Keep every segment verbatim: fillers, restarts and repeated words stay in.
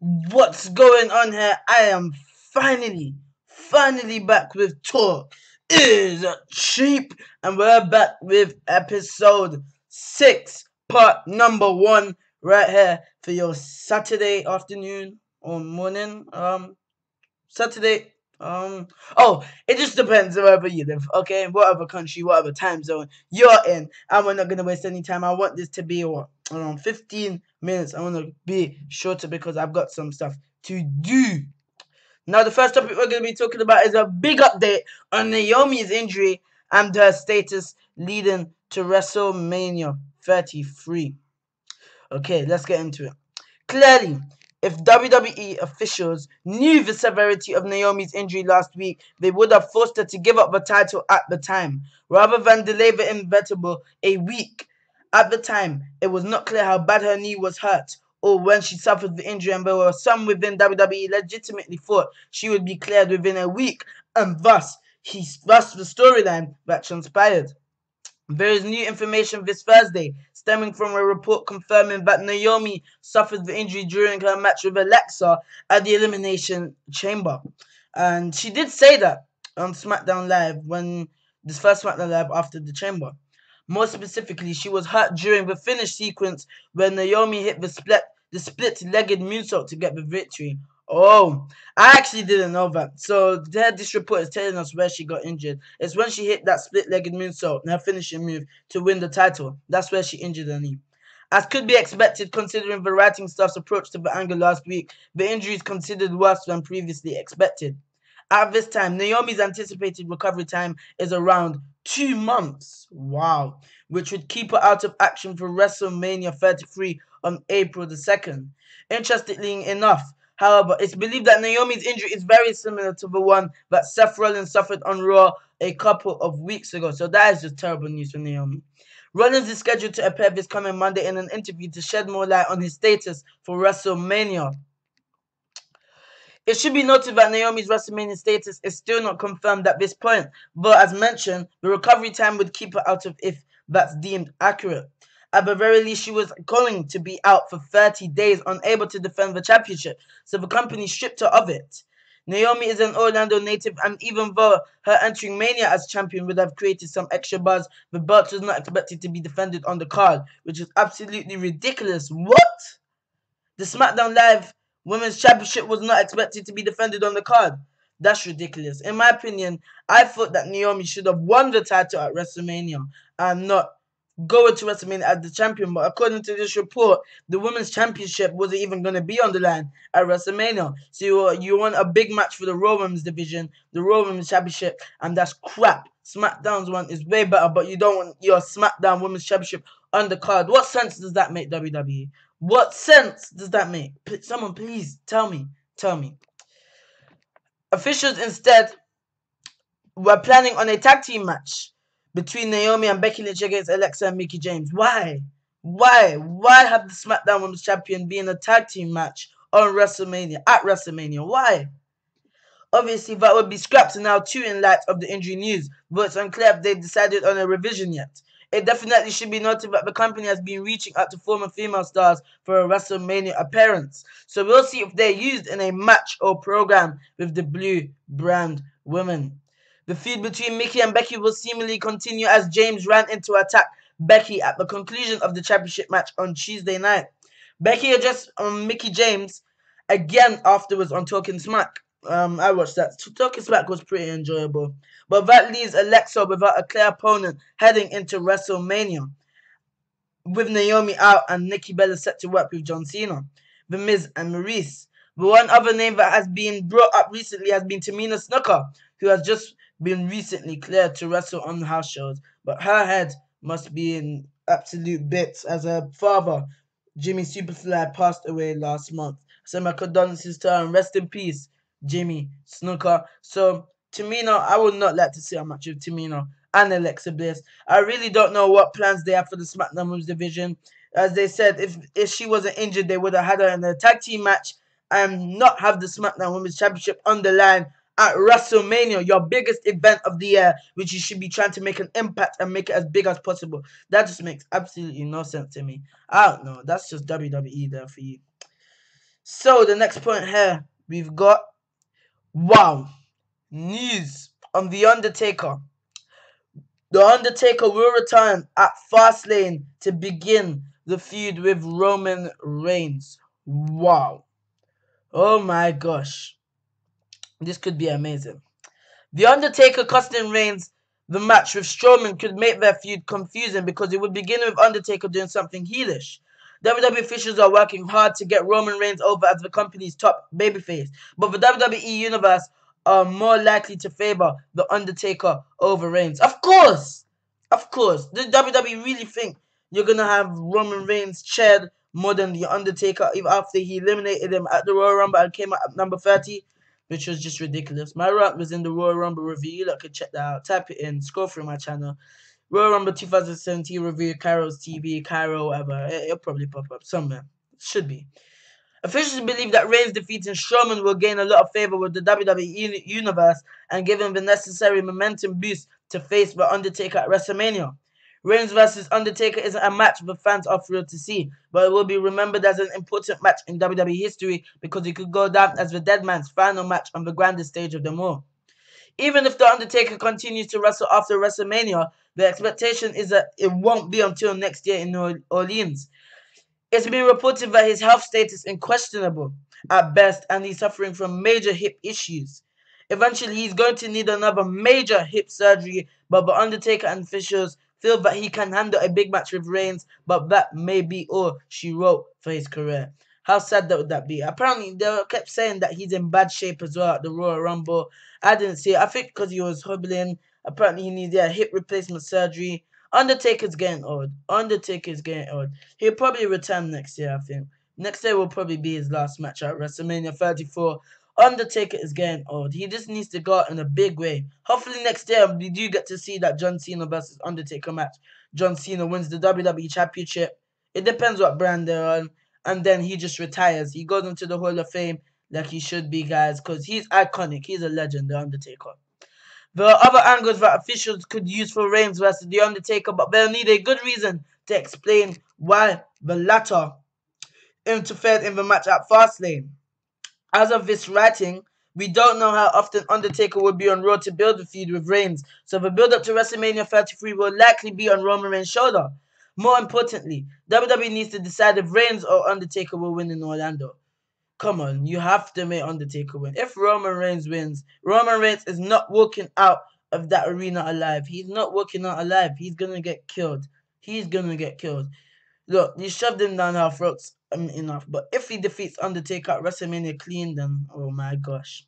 What's going on here? I am finally, finally back with Talk Is Cheap, and we're back with episode six, part number one, right here for your Saturday afternoon or morning. Um, Saturday. Um. Oh, it just depends wherever you live. Okay, whatever country, whatever time zone you're in, and we're not gonna waste any time. I want this to be what, around fifteen minutes. I want to be shorter because I've got some stuff to do. Now, the first topic we're gonna be talking about is a big update on Naomi's injury and her status leading to WrestleMania thirty-three. Okay, let's get into it. Clearly, if W W E officials knew the severity of Naomi's injury last week, they would have forced her to give up the title at the time, rather than delay the inevitable a week. At the time, it was not clear how bad her knee was hurt or when she suffered the injury, and there were some within W W E legitimately thought she would be cleared within a week, and thus, he, thus the storyline that transpired. There is new information this Thursday, stemming from a report confirming that Naomi suffered the injury during her match with Alexa at the Elimination Chamber. And she did say that on SmackDown Live, when this first SmackDown Live after the Chamber. More specifically, she was hurt during the finish sequence when Naomi hit the split, the split-legged moonsault to get the victory. Oh, I actually didn't know that. So this report is telling us where she got injured. It's when she hit that split-legged moonsault and her finishing move to win the title. That's where she injured her knee. As could be expected, considering the writing staff's approach to the angle last week, the injury is considered worse than previously expected. At this time, Naomi's anticipated recovery time is around two months. Wow. Which would keep her out of action for WrestleMania thirty-three on April the second. Interestingly enough, however, it's believed that Naomi's injury is very similar to the one that Seth Rollins suffered on Raw a couple of weeks ago. So that is just terrible news for Naomi. Rollins is scheduled to appear this coming Monday in an interview to shed more light on his status for WrestleMania. It should be noted that Naomi's WrestleMania status is still not confirmed at this point, but as mentioned, the recovery time would keep her out of if that's deemed accurate. At the very least, she was going to be out for thirty days, unable to defend the championship, so the company stripped her of it. Naomi is an Orlando native, and even though her entering Mania as champion would have created some extra buzz, the belt was not expected to be defended on the card, which is absolutely ridiculous. What? The SmackDown Live Women's Championship was not expected to be defended on the card. That's ridiculous. In my opinion, I thought that Naomi should have won the title at WrestleMania and not going to WrestleMania as the champion, but according to this report, the Women's Championship wasn't even going to be on the line at WrestleMania. So you, you want a big match for the Raw Women's Division, the Raw Women's Championship, and that's crap. SmackDown's one is way better, but you don't want your SmackDown Women's Championship on the card. What sense does that make, W W E? What sense does that make? Someone please tell me, tell me. Officials instead were planning on a tag team match between Naomi and Becky Lynch against Alexa and Mickie James. Why? Why? Why have the SmackDown Women's Champion be in a tag team match on WrestleMania, at WrestleMania? Why? Obviously, that would be scrapped now too in light of the injury news, but it's unclear if they've decided on a revision yet. It definitely should be noted that the company has been reaching out to former female stars for a WrestleMania appearance, so we'll see if they're used in a match or program with the blue brand women. The feud between Mickie and Becky will seemingly continue as James ran in to attack Becky at the conclusion of the championship match on Tuesday night. Becky addressed um, Mickie James again afterwards on Talking Smack. Um, I watched that. Talking Smack was pretty enjoyable. But that leaves Alexa without a clear opponent heading into WrestleMania, with Naomi out and Nikki Bella set to work with John Cena, The Miz and Maryse. The one other name that has been brought up recently has been Tamina Snuka, who has just been recently cleared to wrestle on the house shows, but her head must be in absolute bits as her father, Jimmy Superfly, passed away last month. So my condolences to her, and rest in peace, Jimmy Snuka. So Tamina, I would not like to see a match with Tamina and Alexa Bliss. I really don't know what plans they have for the SmackDown Women's Division. As they said, if if she wasn't injured, they would have had her in a tag team match and not have the SmackDown Women's Championship on the line at WrestleMania, your biggest event of the year, which you should be trying to make an impact and make it as big as possible. That just makes absolutely no sense to me. I don't know. That's just W W E there for you. So the next point here, we've got, wow, news on The Undertaker. The Undertaker will return at Fastlane to begin the feud with Roman Reigns. Wow. Oh my gosh. This could be amazing. The Undertaker costing Reigns the match with Strowman could make their feud confusing because it would begin with Undertaker doing something heelish. W W E officials are working hard to get Roman Reigns over as the company's top babyface, but the W W E universe are more likely to favor the Undertaker over Reigns. Of course! Of course. Does W W E really think you're going to have Roman Reigns chaired more than the Undertaker even after he eliminated him at the Royal Rumble and came out at number thirty? Which was just ridiculous. My rant was in the Royal Rumble review. You lot could check that out. Type it in. Scroll through my channel. Royal Rumble two thousand seventeen review. Kairos T V. Kairo, whatever. It'll probably pop up somewhere. Should be. Officials believe that Reigns defeating Strowman will gain a lot of favor with the W W E universe and give him the necessary momentum boost to face the Undertaker at WrestleMania. Reigns versus Undertaker isn't a match the fans are thrilled to see, but it will be remembered as an important match in W W E history because it could go down as the dead man's final match on the grandest stage of them all. Even if The Undertaker continues to wrestle after WrestleMania, the expectation is that it won't be until next year in New Orleans. It's been reported that his health status is questionable at best and he's suffering from major hip issues. Eventually, he's going to need another major hip surgery, but The Undertaker and officials feel that he can handle a big match with Reigns, but that may be all she wrote for his career. How sad that would that be? Apparently, they kept saying that he's in bad shape as well at the Royal Rumble. I didn't see it. I think because he was hobbling. Apparently, he needed a hip replacement surgery. Undertaker's getting old. Undertaker's getting old. He'll probably return next year, I think. Next year will probably be his last match at WrestleMania thirty-four. Undertaker is getting old. He just needs to go out in a big way. Hopefully next year we do get to see that John Cena versus Undertaker match. John Cena wins the W W E Championship. It depends what brand they're on. And then he just retires. He goes into the Hall of Fame like he should be, guys, because he's iconic. He's a legend, The Undertaker. There are other angles that officials could use for Reigns versus The Undertaker, but they'll need a good reason to explain why the latter interfered in the match at Fastlane. As of this writing, we don't know how often Undertaker will be on Raw to build the feud with Reigns, so the build-up to WrestleMania thirty-three will likely be on Roman Reigns' shoulder. More importantly, W W E needs to decide if Reigns or Undertaker will win in Orlando. Come on, you have to make Undertaker win. If Roman Reigns wins, Roman Reigns is not walking out of that arena alive. He's not walking out alive. He's going to get killed. He's going to get killed. Look, you shoved him down our throats. Um, enough, but if he defeats Undertaker at WrestleMania clean, then oh my gosh,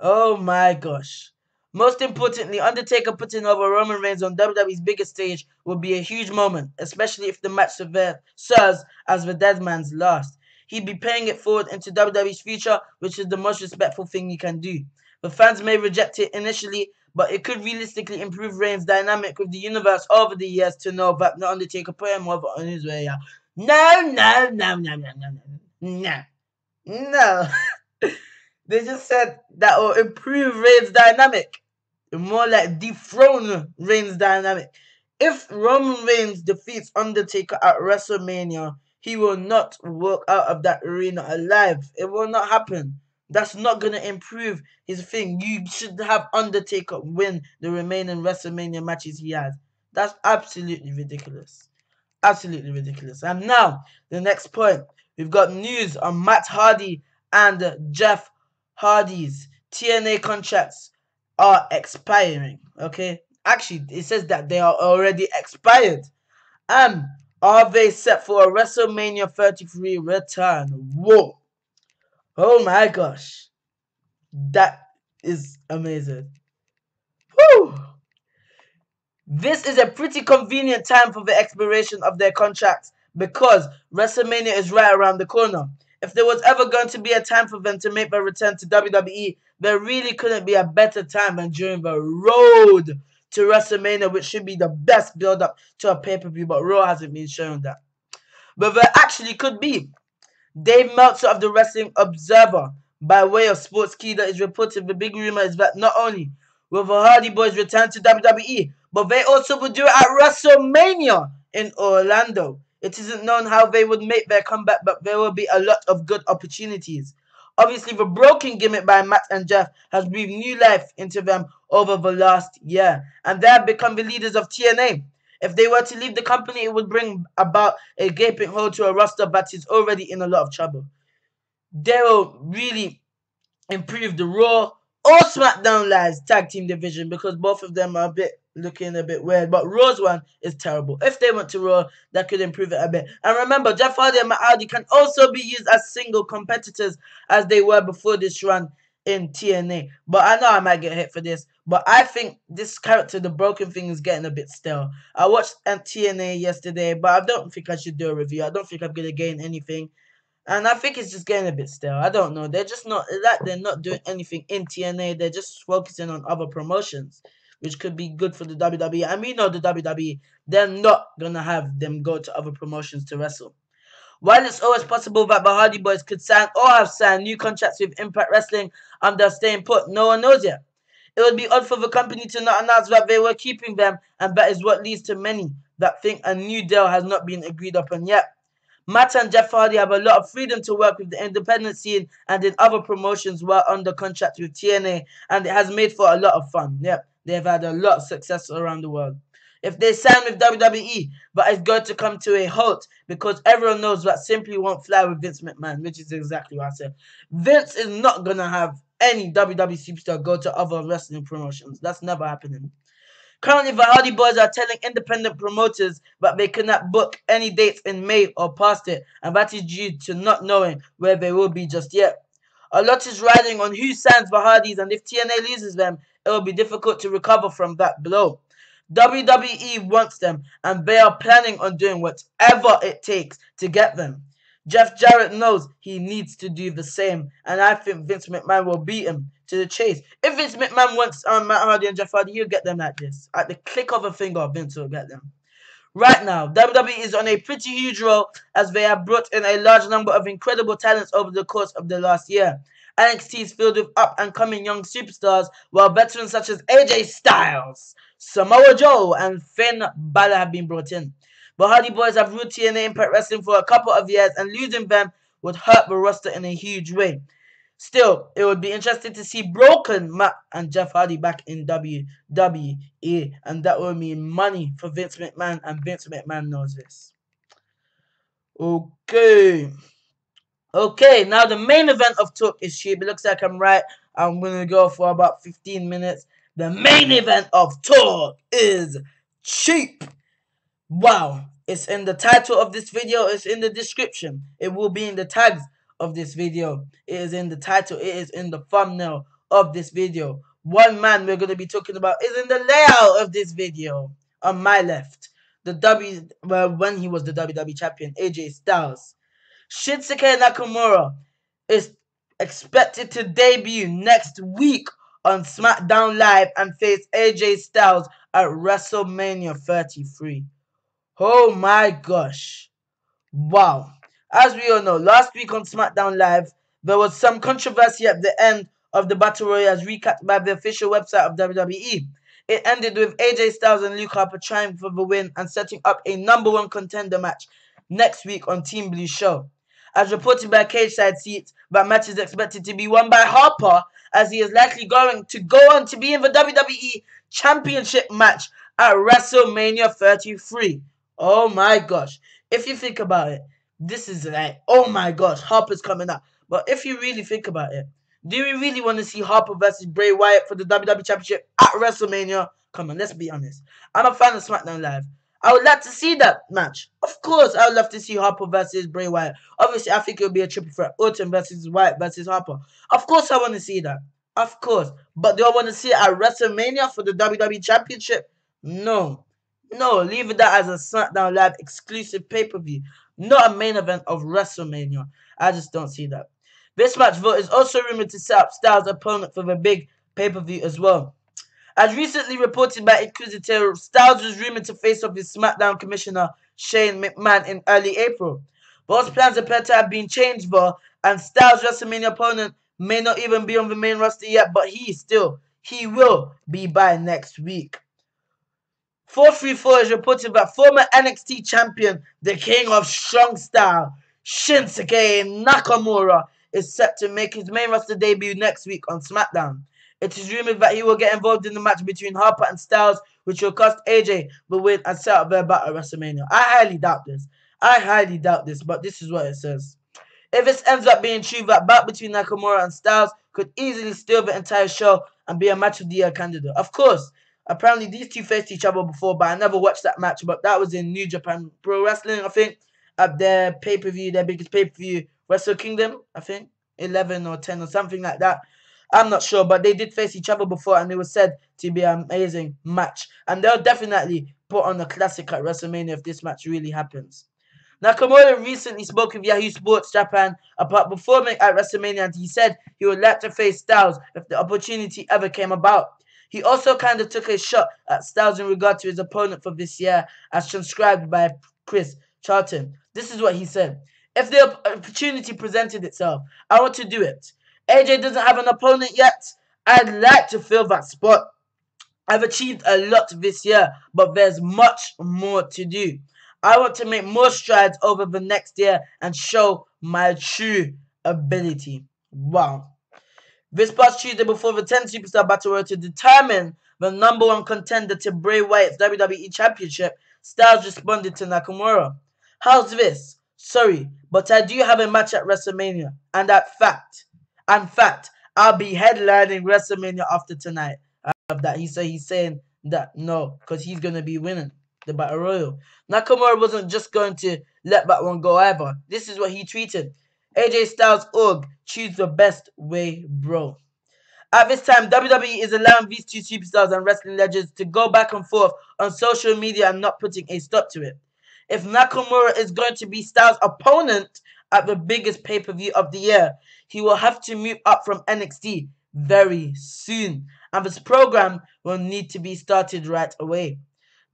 oh my gosh. Most importantly, Undertaker putting over Roman Reigns on W W E's biggest stage will be a huge moment, especially if the match serves as the dead man's last. He'd be paying it forward into W W E's future, which is the most respectful thing he can do. The fans may reject it initially, but it could realistically improve Reigns' dynamic with the universe over the years to know that the Undertaker put him over on his way out. No, no, no, no, no, no, no, no, no. They just said that will improve Reigns' dynamic. More like dethrone Reigns' dynamic. If Roman Reigns defeats Undertaker at WrestleMania, he will not walk out of that arena alive. It will not happen. That's not going to improve his thing. You should have Undertaker win the remaining WrestleMania matches he has. That's absolutely ridiculous. Absolutely ridiculous. And now, the next point. We've got news on Matt Hardy and Jeff Hardy's T N A contracts are expiring. Okay? Actually, it says that they are already expired. And are they set for a WrestleMania thirty-three return? Whoa. Oh my gosh. That is amazing. Woo! This is a pretty convenient time for the expiration of their contracts because WrestleMania is right around the corner. If there was ever going to be a time for them to make their return to W W E, there really couldn't be a better time than during the road to WrestleMania, which should be the best build-up to a pay-per-view, but Raw hasn't been showing that. But there actually could be. Dave Meltzer of the Wrestling Observer, by way of Sportskeeda, is reporting the big rumor is that not only will the Hardy Boys return to W W E, but they also will do it at WrestleMania in Orlando. It isn't known how they would make their comeback, but there will be a lot of good opportunities. Obviously, the broken gimmick by Matt and Jeff has breathed new life into them over the last year, and they have become the leaders of T N A. If they were to leave the company, it would bring about a gaping hole to a roster that is already in a lot of trouble. They will really improve the Raw or SmackDown Live's tag team division, because both of them are a bit looking a bit weird, but Raw's one is terrible. If they went to Raw, that could improve it a bit. And remember, Jeff Hardy and Matt Hardy can also be used as single competitors as they were before this run in T N A. But I know I might get hit for this, but I think this character, the broken thing, is getting a bit stale. I watched T N A yesterday, but I don't think I should do a review. I don't think I'm going to gain anything. And I think it's just getting a bit stale. I don't know. They're just not, like, they're not doing anything in T N A. They're just focusing on other promotions, which could be good for the W W E. And we know the W W E, they're not going to have them go to other promotions to wrestle. While it's always possible that the Hardy Boys could sign or have signed new contracts with Impact Wrestling and they're staying put, no one knows yet. It would be odd for the company to not announce that they were keeping them, and that is what leads to many that think a new deal has not been agreed upon yet. Matt and Jeff Hardy have a lot of freedom to work with the independent scene and in other promotions while under contract with T N A, and it has made for a lot of fun. Yep, they've had a lot of success around the world. If they sign with W W E, but it's going to come to a halt because everyone knows that simply won't fly with Vince McMahon, which is exactly what I said. Vince is not going to have any W W E superstar go to other wrestling promotions. That's never happening. Currently, the Hardy Boys are telling independent promoters that they cannot book any dates in May or past it, and that is due to not knowing where they will be just yet. A lot is riding on who signs the Hardys, and if T N A loses them, it will be difficult to recover from that blow. W W E wants them, and they are planning on doing whatever it takes to get them. Jeff Jarrett knows he needs to do the same, and I think Vince McMahon will beat him to the chase. If Vince McMahon wants um, Matt Hardy and Jeff Hardy, he'll get them like this. At the click of a finger, Vince will get them. Right now, W W E is on a pretty huge roll as they have brought in a large number of incredible talents over the course of the last year. N X T is filled with up-and-coming young superstars, while veterans such as A J Styles, Samoa Joe, and Finn Balor have been brought in. But Hardy Boys have ruled T N A Impact Wrestling for a couple of years, and losing them would hurt the roster in a huge way. Still, it would be interesting to see BROKEN Matt and Jeff Hardy back in W W E, and that will mean money for Vince McMahon, and Vince McMahon knows this. Okay. Okay, now the main event of Talk Is Cheap. It looks like I'm right. I'm going to go for about fifteen minutes. The main event of Talk Is Cheap. Wow. It's in the title of this video. It's in the description. It will be in the tags of this video. It is in the title. It is in the thumbnail of this video. One man we're going to be talking about is in the layout of this video. On my left, the W, well, when he was the W W E champion, A J Styles. Shinsuke Nakamura is expected to debut next week on SmackDown Live and face A J Styles at WrestleMania thirty-three. Oh my gosh. Wow. As we all know, last week on SmackDown Live, there was some controversy at the end of the Battle Royale as recapped by the official website of W W E. It ended with A J Styles and Luke Harper trying for the win and setting up a number one contender match next week on Team Blue's show. As reported by Cage Side Seats, that match is expected to be won by Harper, as he is likely going to go on to be in the W W E Championship match at WrestleMania thirty-three. Oh my gosh. If you think about it, this is like, oh my gosh, Harper's coming up. But if you really think about it, do you really want to see Harper versus Bray Wyatt for the W W E Championship at WrestleMania? Come on, let's be honest. I'm a fan of SmackDown Live. I would like to see that match. Of course, I would love to see Harper versus Bray Wyatt. Obviously, I think it will be a triple threat. Orton versus Wyatt versus Harper. Of course, I want to see that. Of course. But do I want to see it at WrestleMania for the W W E Championship? No. No, leave that as a SmackDown Live exclusive pay-per-view. Not a main event of WrestleMania. I just don't see that. This match vote is also rumored to set up Styles' opponent for the big pay-per-view as well. As recently reported by Inquisitor, Styles was rumored to face off with SmackDown Commissioner Shane McMahon in early April. Both plans appear to have been changed though, and Styles' WrestleMania opponent may not even be on the main roster yet, but he still, he will be by next week. four three four is reported that former N X T champion, the king of strong style, Shinsuke Nakamura, is set to make his main roster debut next week on SmackDown. It is rumored that he will get involved in the match between Harper and Styles, which will cost A J the win and set up their battle at WrestleMania. I highly doubt this. I highly doubt this, but this is what it says. If this ends up being true, that bout between Nakamura and Styles could easily steal the entire show and be a match of the year candidate. Of course, apparently these two faced each other before, but I never watched that match. But that was in New Japan Pro Wrestling, I think, at their pay-per-view, their biggest pay-per-view, Wrestle Kingdom, I think, eleven or ten or something like that. I'm not sure, but they did face each other before, and it was said to be an amazing match. And they'll definitely put on a classic at WrestleMania if this match really happens. Nakamura recently spoke with Yahoo Sports Japan about performing at WrestleMania, and he said he would like to face Styles if the opportunity ever came about. He also kind of took a shot at Styles in regard to his opponent for this year, as transcribed by Chris Charlton. This is what he said. If the opportunity presented itself, I want to do it. A J doesn't have an opponent yet. I'd like to fill that spot. I've achieved a lot this year, but there's much more to do. I want to make more strides over the next year and show my true ability. Wow. This past Tuesday, before the ten Superstar Battle Royal to determine the number one contender to Bray Wyatt's W W E Championship, Styles responded to Nakamura. How's this? Sorry, but I do have a match at WrestleMania, and that fact. In fact, I'll be headlining WrestleMania after tonight. I love that. He said he's saying that no, because he's gonna be winning the Battle Royal. Nakamura wasn't just going to let that one go either. This is what he tweeted. A J Styles org, choose the best way, bro. At this time, W W E is allowing these two superstars and wrestling legends to go back and forth on social media and not putting a stop to it. If Nakamura is going to be Styles' opponent at the biggest pay-per-view of the year, he will have to move up from N X T very soon, and this program will need to be started right away.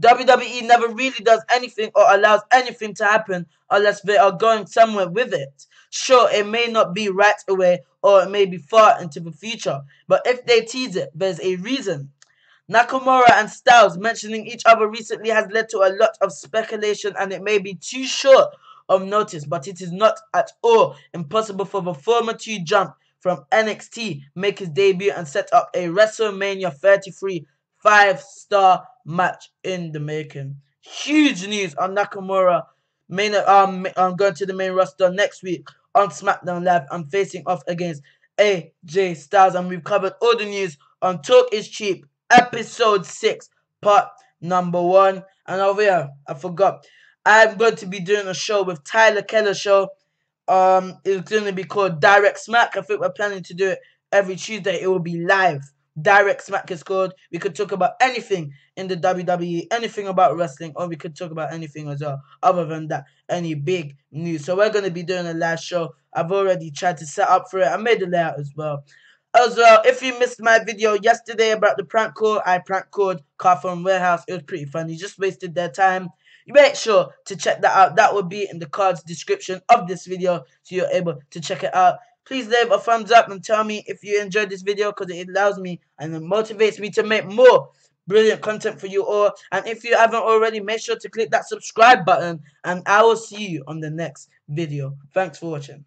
W W E never really does anything or allows anything to happen unless they are going somewhere with it. Sure, it may not be right away or it may be far into the future, but if they tease it, there's a reason. Nakamura and Styles mentioning each other recently has led to a lot of speculation, and it may be too short of notice, but it is not at all impossible for the former to jump from N X T, make his debut, and set up a WrestleMania thirty-three five-star match in the making. Huge news on Nakamura main, um, um, going to the main roster next week on SmackDown Live and facing off against A J Styles. And we've covered all the news on Talk Is Cheap, Episode six, Part Number one. And over here, I forgot. I'm going to be doing a show with Tyler Keller's show. Um, it's going to be called Direct Smack. I think we're planning to do it every Tuesday. It will be live. Direct Smack is called. We could talk about anything in the W W E, anything about wrestling, or we could talk about anything as well. Other than that, any big news. So we're going to be doing a live show. I've already tried to set up for it. I made the layout as well. As well, if you missed my video yesterday about the prank call, I prank called Carphone Warehouse. It was pretty funny. Just wasted their time. Make sure to check that out. That will be in the card's description of this video, so you're able to check it out. Please leave a thumbs up and tell me if you enjoyed this video, because it allows me and it motivates me to make more brilliant content for you all. And if you haven't already, make sure to click that subscribe button, and I will see you on the next video. Thanks for watching.